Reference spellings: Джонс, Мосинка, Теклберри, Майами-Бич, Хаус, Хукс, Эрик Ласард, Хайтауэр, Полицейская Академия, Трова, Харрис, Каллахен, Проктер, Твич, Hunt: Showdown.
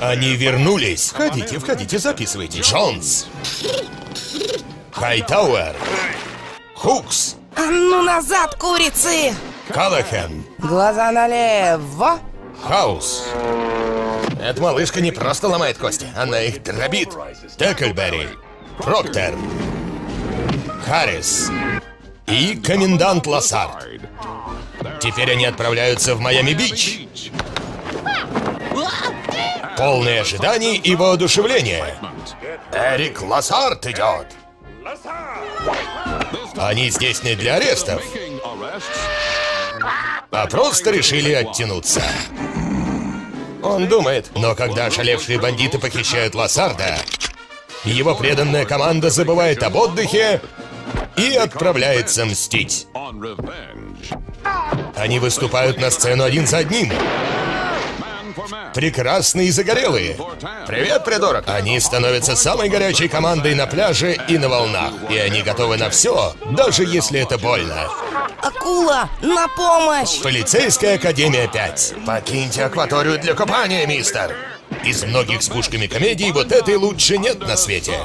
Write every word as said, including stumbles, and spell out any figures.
Они вернулись. Входите, входите, записывайте. Джонс. Хайтауэр. Хукс. А ну назад, курицы. Каллахен. Глаза налево. Хаус. Эта малышка не просто ломает кости, она их дробит. Теклберри. Проктер. Харрис. И комендант Ласард. Теперь они отправляются в Майами-Бич. Полные ожиданий и воодушевления. Эрик Ласард идет. Они здесь не для арестов, а просто решили оттянуться. Он думает, но когда ошалевшие бандиты похищают Ласарда, его преданная команда забывает об отдыхе и отправляется мстить. Они выступают на сцену один за одним. Прекрасные и загорелые. Привет, придурок! Они становятся самой горячей командой на пляже и на волнах. И они готовы на все, даже если это больно. Акула, на помощь! Полицейская Академия пять. Покиньте акваторию для купания, мистер. Из многих с пушками комедий вот этой лучше нет на свете.